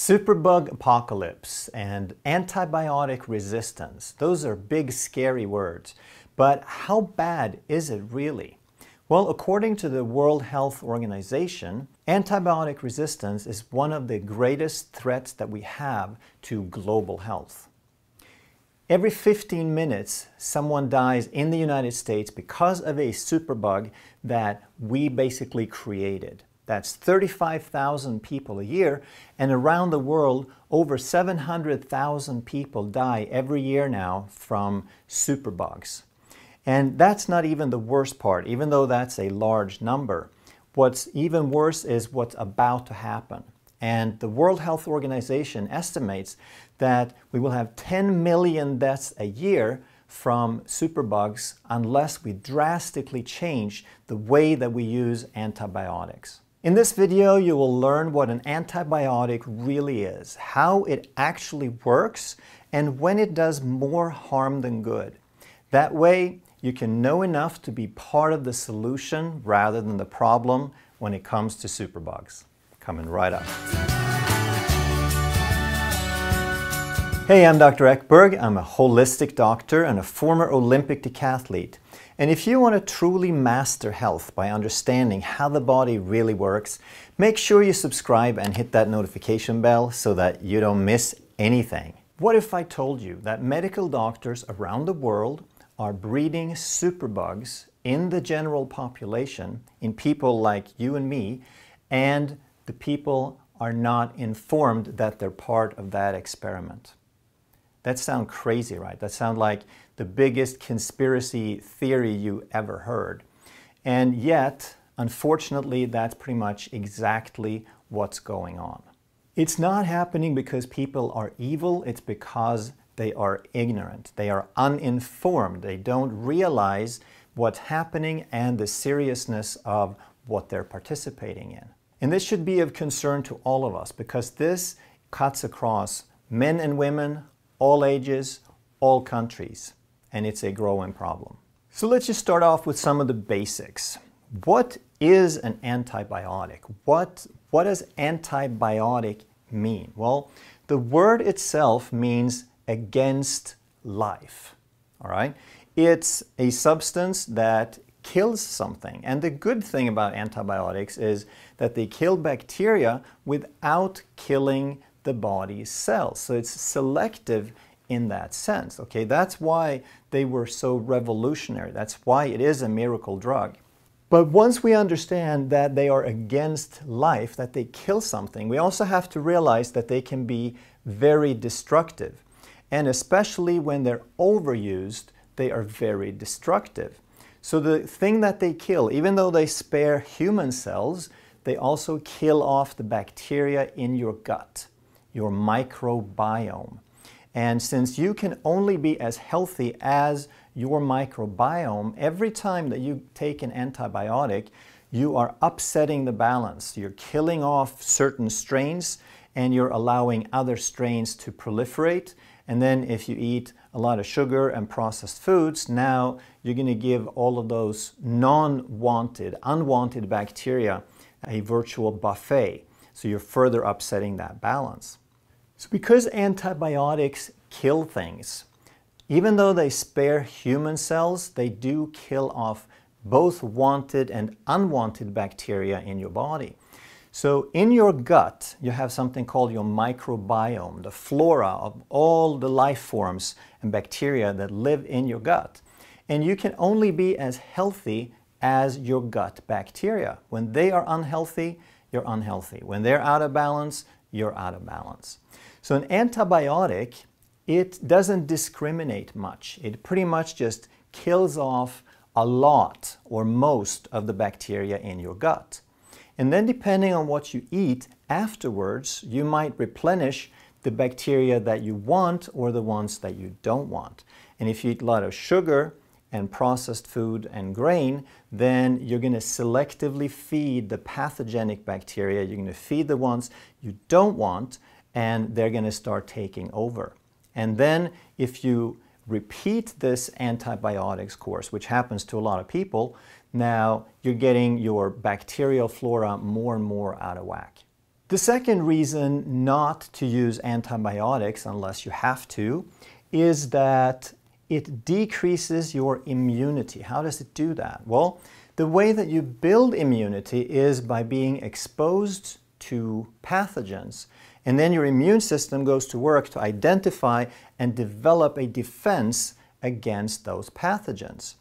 Superbug apocalypse and antibiotic resistance, those are big scary words, but how bad is it really? Well, according to the World Health Organization, antibiotic resistance is one of the greatest threats that we have to global health. Every 15 minutes, someone dies in the United States because of a superbug that we basically created. That's 35,000 people a year, and around the world, over 700,000 people die every year now from superbugs. And that's not even the worst part, even though that's a large number. What's even worse is what's about to happen. And the World Health Organization estimates that we will have 10 million deaths a year from superbugs unless we drastically change the way that we use antibiotics. In this video, you will learn what an antibiotic really is, how it actually works, and when it does more harm than good. That way, you can know enough to be part of the solution rather than the problem when it comes to superbugs. Coming right up. Hey, I'm Dr. Ekberg. I'm a holistic doctor and a former Olympic decathlete. And if you want to truly master health by understanding how the body really works, make sure you subscribe and hit that notification bell so that you don't miss anything. What if I told you that medical doctors around the world are breeding superbugs in the general population, in people like you and me, and the people are not informed that they're part of that experiment? That sounds crazy, right? That sounds like the biggest conspiracy theory you ever heard. And yet, unfortunately, that's pretty much exactly what's going on. It's not happening because people are evil, it's because they are ignorant. They are uninformed. They don't realize what's happening and the seriousness of what they're participating in. And this should be of concern to all of us because this cuts across men and women, all ages, all countries, and it's a growing problem. So let's just start off with some of the basics. What is an antibiotic? What does antibiotic mean? Well, the word itself means against life, all right? It's a substance that kills something. And the good thing about antibiotics is that they kill bacteria without killing the body's cells. So it's selective in that sense, okay? That's why they were so revolutionary. That's why it is a miracle drug. But once we understand that they are against life, that they kill something, we also have to realize that they can be very destructive. And especially when they're overused, they are very destructive. So the thing that they kill, even though they spare human cells, they also kill off the bacteria in your gut, your microbiome. And since you can only be as healthy as your microbiome, every time that you take an antibiotic, you are upsetting the balance. You're killing off certain strains and you're allowing other strains to proliferate. And then if you eat a lot of sugar and processed foods, now you're going to give all of those non-wanted, unwanted bacteria a virtual buffet. So you're further upsetting that balance. So because antibiotics kill things, even though they spare human cells, they do kill off both wanted and unwanted bacteria in your body. So in your gut, you have something called your microbiome, the flora of all the life forms and bacteria that live in your gut. And you can only be as healthy as your gut bacteria. When they are unhealthy, you're unhealthy. When they're out of balance, you're out of balance. So an antibiotic, it doesn't discriminate much. It pretty much just kills off a lot or most of the bacteria in your gut. And then depending on what you eat afterwards, you might replenish the bacteria that you want or the ones that you don't want. And if you eat a lot of sugar and processed food and grain, then you're going to selectively feed the pathogenic bacteria. You're going to feed the ones you don't want, and they're going to start taking over. And then if you repeat this antibiotics course, which happens to a lot of people, now you're getting your bacterial flora more and more out of whack. The second reason not to use antibiotics unless you have to is that it decreases your immunity. How does it do that? Well, the way that you build immunity is by being exposed to pathogens, and then your immune system goes to work to identify and develop a defense against those pathogens.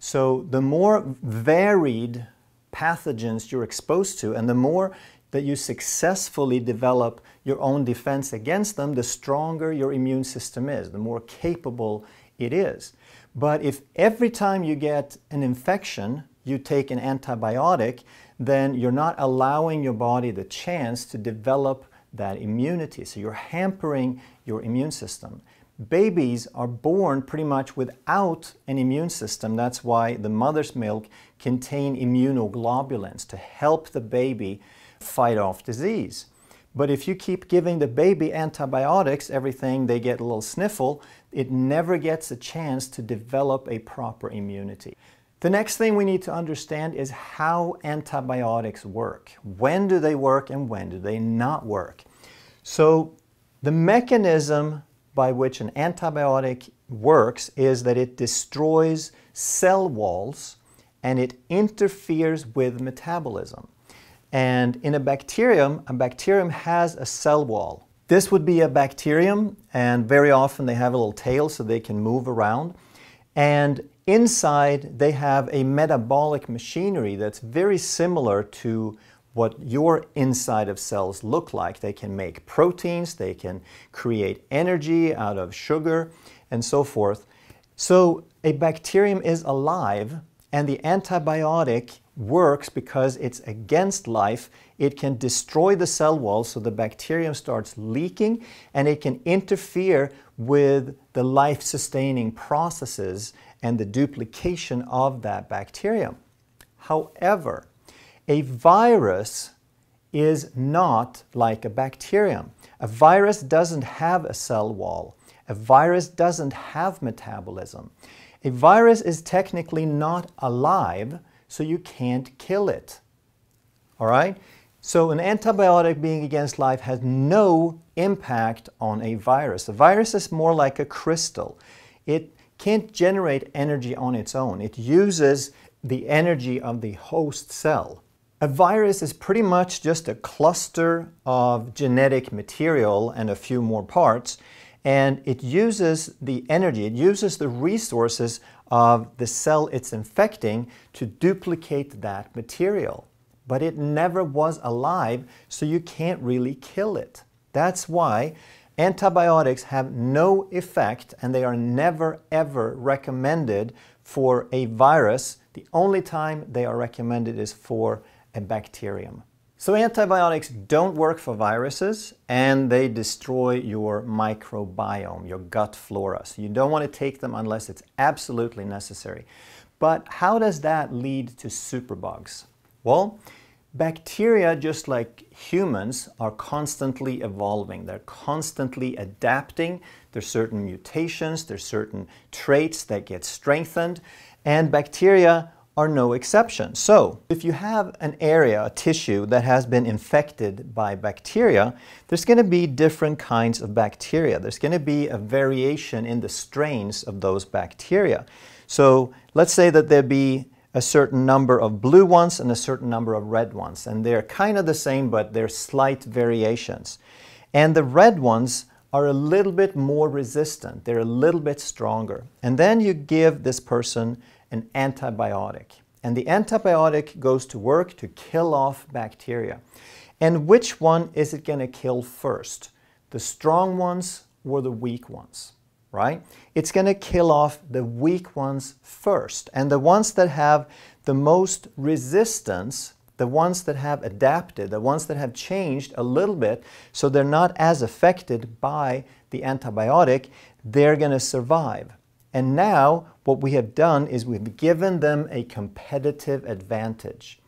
So the more varied pathogens you're exposed to and the more that you successfully develop your own defense against them, the stronger your immune system is, the more capable it is. But if every time you get an infection, you take an antibiotic, then you're not allowing your body the chance to develop that immunity. So you're hampering your immune system. Babies are born pretty much without an immune system. That's why the mother's milk contains immunoglobulins to help the baby fight off disease. But if you keep giving the baby antibiotics, everything, they get a little sniffle, it never gets a chance to develop a proper immunity. The next thing we need to understand is how antibiotics work. When do they work and when do they not work? So the mechanism by which an antibiotic works is that it destroys cell walls and it interferes with metabolism. And in a bacterium has a cell wall. This would be a bacterium, and very often they have a little tail so they can move around. And inside they have a metabolic machinery that's very similar to what your inside of cells look like. They can make proteins, they can create energy out of sugar, and so forth. So a bacterium is alive, and the antibiotic works because it's against life. It can destroy the cell wall so the bacterium starts leaking, and it can interfere with the life-sustaining processes and the duplication of that bacterium. However, a virus is not like a bacterium. A virus doesn't have a cell wall. A virus doesn't have metabolism. A virus is technically not alive, so you can't kill it. All right? So an antibiotic being against life has no impact on a virus. A virus is more like a crystal. It can't generate energy on its own. It uses the energy of the host cell. A virus is pretty much just a cluster of genetic material and a few more parts, and it uses the energy, it uses the resources of the cell it's infecting to duplicate that material. But it never was alive, so you can't really kill it. That's why antibiotics have no effect, and they are never ever recommended for a virus. The only time they are recommended is for a bacterium. So antibiotics don't work for viruses, and they destroy your microbiome, your gut flora. So you don't want to take them unless it's absolutely necessary. But how does that lead to superbugs? Well, bacteria, just like humans, are constantly evolving. They're constantly adapting. There's certain mutations, there's certain traits that get strengthened, and bacteria are no exception. So, if you have an area, a tissue, that has been infected by bacteria, there's going to be different kinds of bacteria. There's going to be a variation in the strains of those bacteria. So, let's say that there be a certain number of blue ones and a certain number of red ones. And they're kind of the same, but they're slight variations. And the red ones are a little bit more resistant. They're a little bit stronger. And then you give this person an antibiotic. And the antibiotic goes to work to kill off bacteria. And which one is it going to kill first? The strong ones or the weak ones? Right? It's going to kill off the weak ones first. And the ones that have the most resistance, the ones that have adapted, the ones that have changed a little bit, so they're not as affected by the antibiotic, they're going to survive. And now what we have done is we've given them a competitive advantage.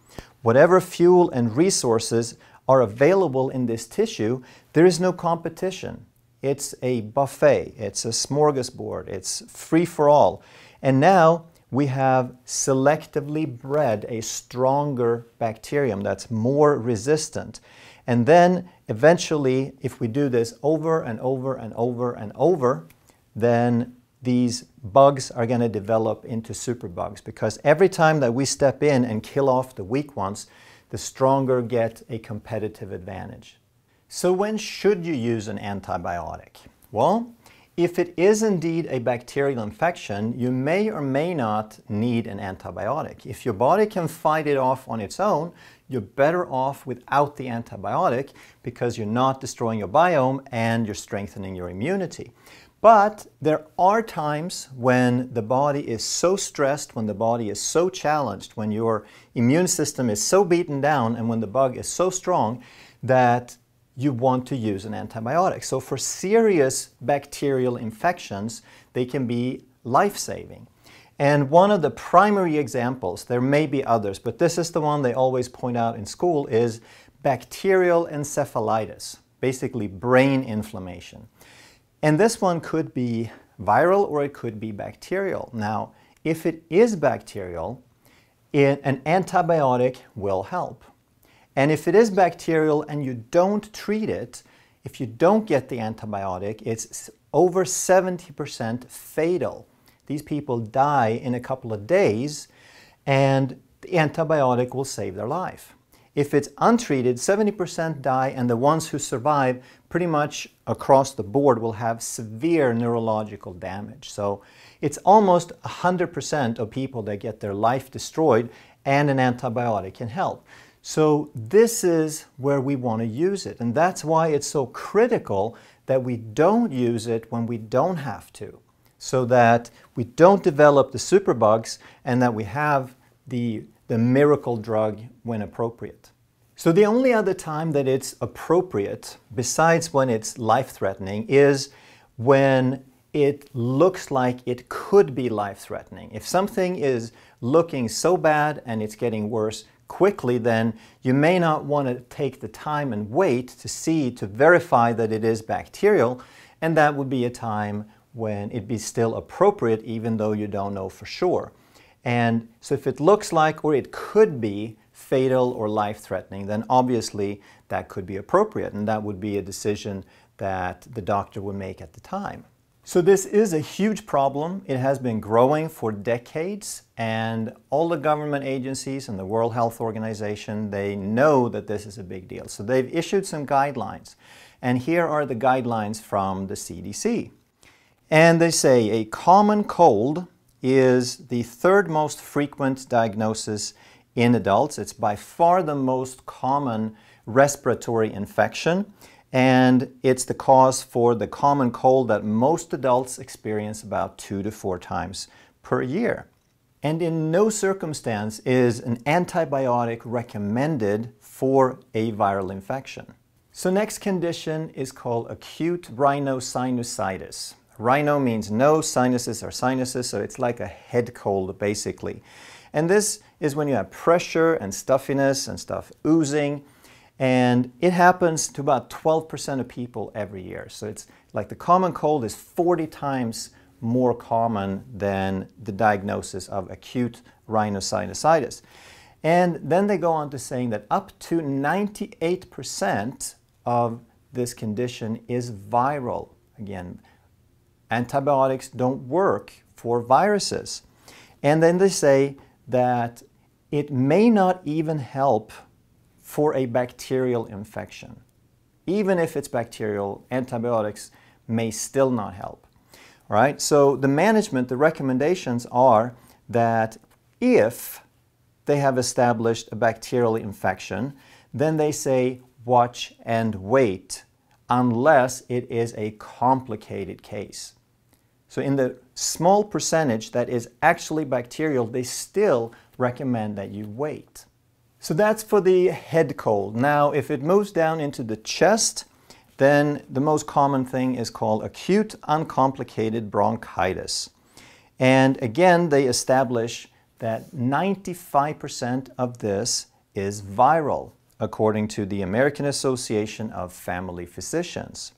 Whatever fuel and resources are available in this tissue, there is no competition. It's a buffet, it's a smorgasbord, it's free for all. And now we have selectively bred a stronger bacterium that's more resistant. And then eventually, if we do this over and over and over and over, then these bugs are going to develop into superbugs, because every time that we step in and kill off the weak ones, the stronger get a competitive advantage. So when should you use an antibiotic? Well, if it is indeed a bacterial infection, you may or may not need an antibiotic. If your body can fight it off on its own, you're better off without the antibiotic, because you're not destroying your biome and you're strengthening your immunity. But there are times when the body is so stressed, when the body is so challenged, when your immune system is so beaten down, and when the bug is so strong, that you want to use an antibiotic. So for serious bacterial infections, they can be life-saving. And one of the primary examples, there may be others, but this is the one they always point out in school, is bacterial encephalitis, basically brain inflammation. And this one could be viral or it could be bacterial. Now, if it is bacterial, an antibiotic will help. And if it is bacterial and you don't treat it, if you don't get the antibiotic, it's over 70% fatal. These people die in a couple of days, and the antibiotic will save their life. If it's untreated, 70% die, and the ones who survive pretty much across the board will have severe neurological damage. So it's almost 100% of people that get their life destroyed, and an antibiotic can help. So this is where we want to use it, and that's why it's so critical that we don't use it when we don't have to, so that we don't develop the superbugs and that we have the miracle drug when appropriate. So the only other time that it's appropriate, besides when it's life-threatening, is when it looks like it could be life-threatening. If something is looking so bad and it's getting worse quickly, then you may not want to take the time and wait to verify that it is bacterial, and that would be a time when it'd be still appropriate even though you don't know for sure. And so if it looks like, or it could be, fatal or life-threatening, then obviously that could be appropriate, and that would be a decision that the doctor would make at the time. So this is a huge problem. It has been growing for decades, and all the government agencies and the World Health Organization, they know that this is a big deal. So they've issued some guidelines, and here are the guidelines from the CDC. And they say a common cold is the third most frequent diagnosis in adults. It's by far the most common respiratory infection, and it's the cause for the common cold that most adults experience about 2 to 4 times per year. And in no circumstance is an antibiotic recommended for a viral infection. So next condition is called acute rhinosinusitis. Rhino means nose, sinuses are sinuses, so it's like a head cold basically. And this is when you have pressure and stuffiness and stuff oozing, and it happens to about 12% of people every year. So it's like the common cold is 40 times more common than the diagnosis of acute rhinosinusitis. And then they go on to saying that up to 98% of this condition is viral. Again, antibiotics don't work for viruses. And then they say that it may not even help for a bacterial infection. Even if it's bacterial, antibiotics may still not help. All right? So the management, the recommendations are that if they have established a bacterial infection, then they say watch and wait unless it is a complicated case. So in the small percentage that is actually bacterial, they still recommend that you wait. So that's for the head cold. Now, if it moves down into the chest, then the most common thing is called acute uncomplicated bronchitis. And again, they establish that 95% of this is viral, according to the American Association of Family Physicians.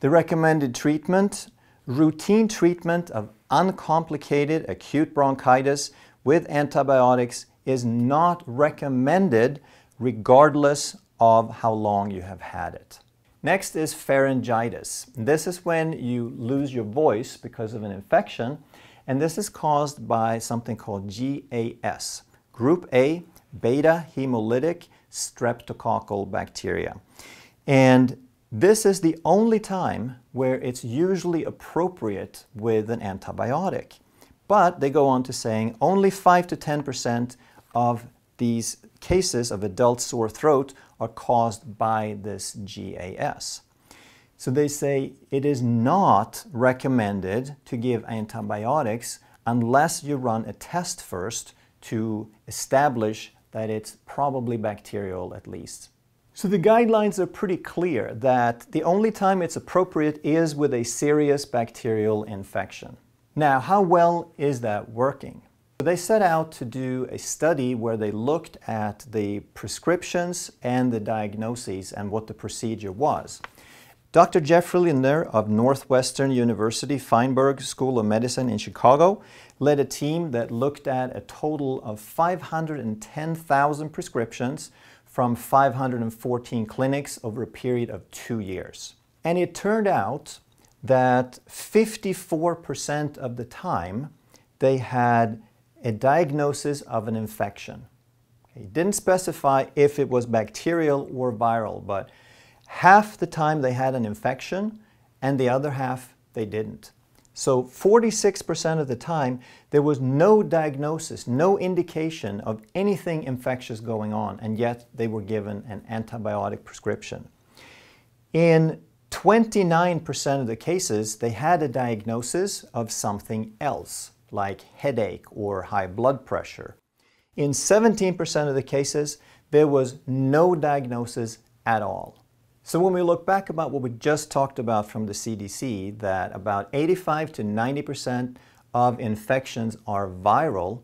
The recommended treatment: routine treatment of uncomplicated acute bronchitis with antibiotics is not recommended regardless of how long you have had it. Next is pharyngitis. This is when you lose your voice because of an infection, and this is caused by something called GAS, group A beta hemolytic streptococcal bacteria. And this is the only time where it's usually appropriate with an antibiotic. But they go on to saying only 5 to 10% of these cases of adult sore throat are caused by this GAS. So they say it is not recommended to give antibiotics unless you run a test first to establish that it's probably bacterial at least. So the guidelines are pretty clear that the only time it's appropriate is with a serious bacterial infection. Now, how well is that working? They set out to do a study where they looked at the prescriptions and the diagnoses and what the procedure was. Dr. Jeffrey Linder of Northwestern University Feinberg School of Medicine in Chicago led a team that looked at a total of 510,000 prescriptions from 514 clinics over a period of 2 years. And it turned out that 54% of the time they had a diagnosis of an infection. It didn't specify if it was bacterial or viral, but half the time they had an infection and the other half they didn't. So 46% of the time there was no diagnosis, no indication of anything infectious going on, and yet they were given an antibiotic prescription. In 29% of the cases they had a diagnosis of something else, like headache or high blood pressure. In 17% of the cases there was no diagnosis at all. So when we look back about what we just talked about from the CDC, that about 85 to 90% of infections are viral,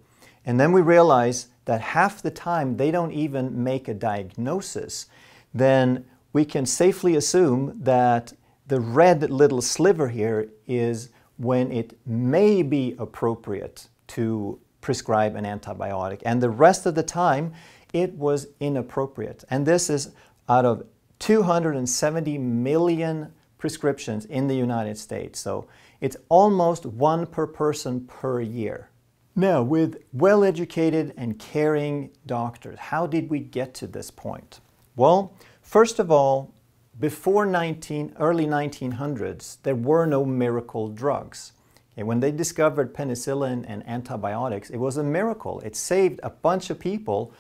and then we realize that half the time they don't even make a diagnosis, then we can safely assume that the red little sliver here is when it may be appropriate to prescribe an antibiotic, and the rest of the time it was inappropriate. And this is out of 270 million prescriptions in the United States, so it's almost one per person per year. Now, with well-educated and caring doctors, how did we get to this point? Well, first of all, before early 1900s, there were no miracle drugs. And when they discovered penicillin and antibiotics, it was a miracle. It saved a bunch of people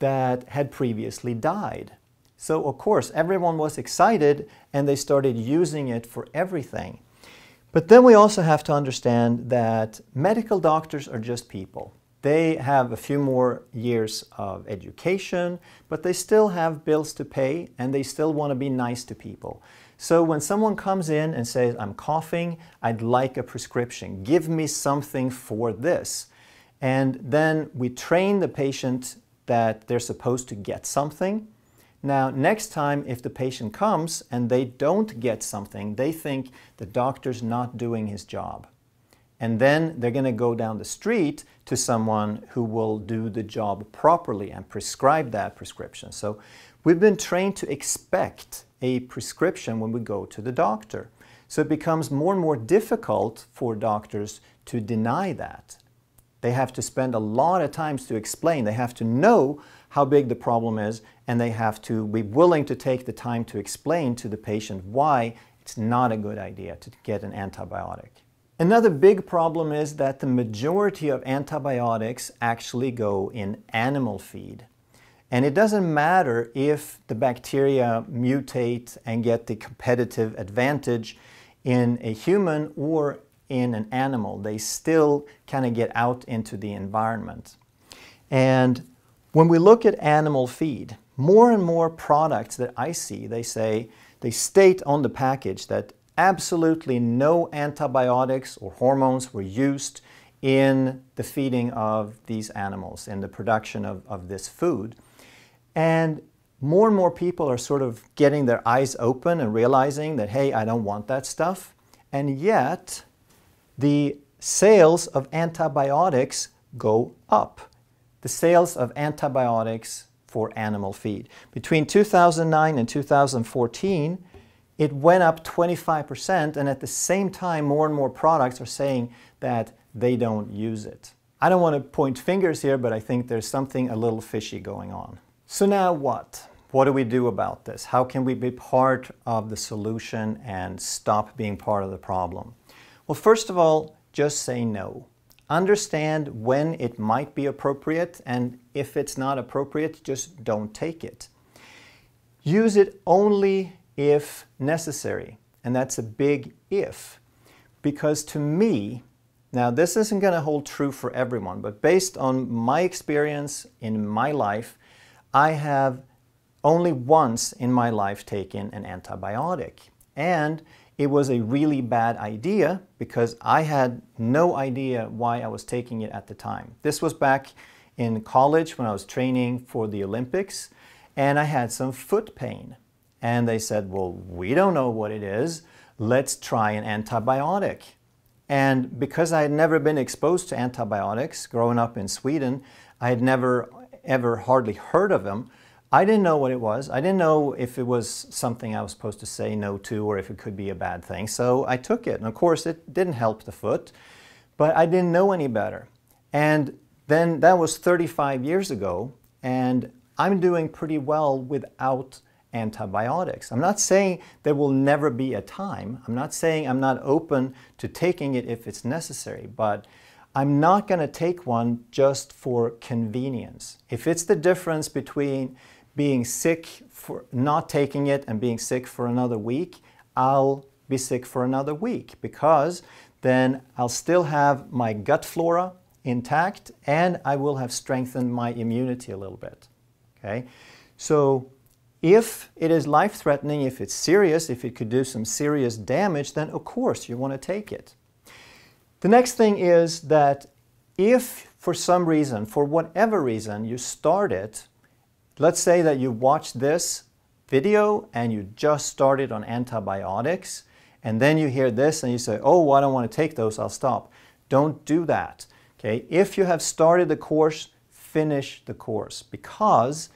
that had previously died. So, of course, everyone was excited and they started using it for everything. But then we also have to understand that medical doctors are just people. They have a few more years of education, but they still have bills to pay and they still want to be nice to people. So when someone comes in and says, "I'm coughing, I'd like a prescription, give me something for this," and then we train the patient that they're supposed to get something. Now, next time if the patient comes and they don't get something, they think the doctor's not doing his job. And then they're going to go down the street to someone who will do the job properly and prescribe that prescription. So we've been trained to expect a prescription when we go to the doctor. So it becomes more and more difficult for doctors to deny that. They have to spend a lot of time to explain. They have to know how big the problem is, and they have to be willing to take the time to explain to the patient why it's not a good idea to get an antibiotic. Another big problem is that the majority of antibiotics actually go in animal feed. And it doesn't matter if the bacteria mutate and get the competitive advantage in a human or in an animal. They still kind of get out into the environment. And when we look at animal feed, more and more products that I see, they state on the package that absolutely no antibiotics or hormones were used in the feeding of these animals, in the production of this food. And more people are sort of getting their eyes open and realizing that, hey, I don't want that stuff. And yet, the sales of antibiotics go up. The sales of antibiotics for animal feed. Between 2009 and 2014, it went up 25%, and at the same time, more and more products are saying that they don't use it. I don't want to point fingers here, but I think there's something a little fishy going on. So now what? What do we do about this? How can we be part of the solution and stop being part of the problem? Well, first of all, just say no. Understand when it might be appropriate, and if it's not appropriate, just don't take it. Use it only if necessary, and that's a big if, because to me, now this isn't going to hold true for everyone, but based on my experience in my life, I have only once in my life taken an antibiotic, and it was a really bad idea because I had no idea why I was taking it at the time. This was back in college when I was training for the Olympics, and I had some foot pain. And they said, well, we don't know what it is. Let's try an antibiotic. And because I had never been exposed to antibiotics growing up in Sweden, I had never ever hardly heard of them. I didn't know what it was. I didn't know if it was something I was supposed to say no to or if it could be a bad thing. So I took it. And of course, it didn't help the foot, but I didn't know any better. And then that was 35 years ago, and I'm doing pretty well without antibiotics. I'm not saying there will never be a time. I'm not saying I'm not open to taking it if it's necessary, but I'm not going to take one just for convenience. If it's the difference between being sick for not taking it and being sick for another week, I'll be sick for another week, because then I'll still have my gut flora intact and I will have strengthened my immunity a little bit. Okay? So if it is life-threatening, if it's serious, if it could do some serious damage, then of course you want to take it. The next thing is that if for some reason, for whatever reason, you start it, let's say that you watch this video and you just started on antibiotics, and then you hear this and you say, oh, I don't want to take those, I'll stop. Don't do that. Okay? If you have started the course, finish the course, because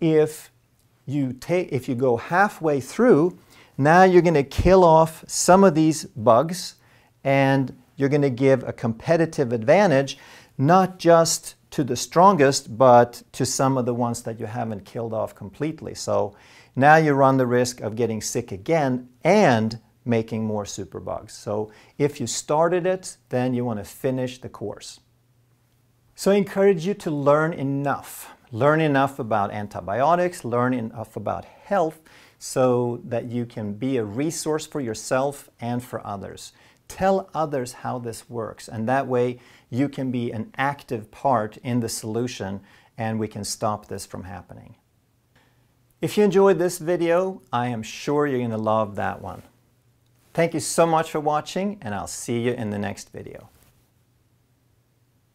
if you go halfway through, now you're going to kill off some of these bugs and you're going to give a competitive advantage, not just to the strongest, but to some of the ones that you haven't killed off completely. So now you run the risk of getting sick again and making more superbugs. So if you started it, then you want to finish the course. So I encourage you to learn enough. Learn enough about antibiotics, learn enough about health so that you can be a resource for yourself and for others. Tell others how this works, and that way you can be an active part in the solution and we can stop this from happening. If you enjoyed this video, I am sure you're going to love that one. Thank you so much for watching, and I'll see you in the next video.